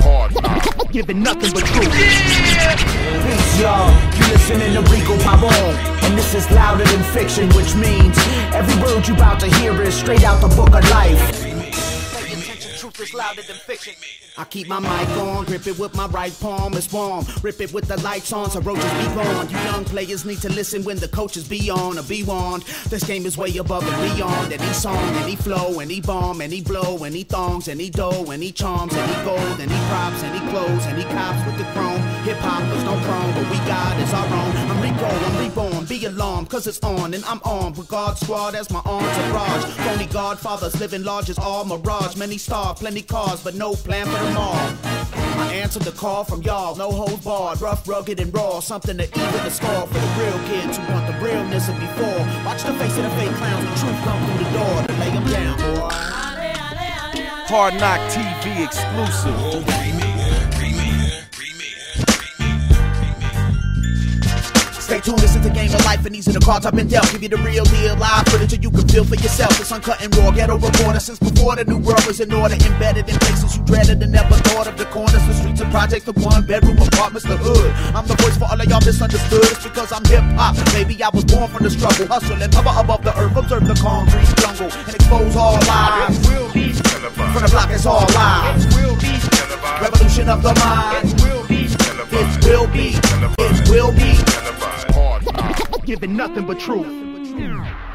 Hard knock. Giving nothing but truth. Peace, y'all. You're listening to Rico Pabon, and this is Louder Than Fiction, which means every word you about to hear is straight out the book of life. Truth is louder than fiction. I keep my mic on, grip it with my right palm, it's warm. Rip it with the lights on, so roaches be gone. You young players need to listen when the coaches be on or be warned. This game is way above and beyond. Any song, any flow, any bomb, any blow, any thongs, any dough, any charms, any gold, any props, any clothes, any cops with the chrome. Hip hop was no chrome, but we got it's our own. I'm Rico, I'm reborn, be alarmed, cause it's on and I'm on. With God Squad as my entourage. Phony godfathers living large is all mirage. Many stars, plenty cars, but no plan for them all. I answered the call from y'all, no hold barred, rough, rugged, and raw. Something to even the score for the real kids who want the realness of before. Watch the face of the fake clowns, the truth come through the door to lay them down, boy. Hard Knock TV exclusive. Stay tuned, this is the game of life, and these are the cards I've been dealt. Give you the real deal, live footage that you can feel for yourself. It's uncut and raw, ghetto reporter since before the new world was in order. Embedded in places you dreaded and never thought of. The corners, the streets, and projects, the one-bedroom apartments, the hood. I'm the voice for all of y'all misunderstood. It's because I'm hip-hop, maybe I was born from the struggle. Hustle and hover above the earth, observe the concrete jungle, and expose all lies. It will be televised. From the block, it's all lies. It will be televised. Revolution of the mind. It will be televised. It will be televised. It will be televised. Giving nothing but truth.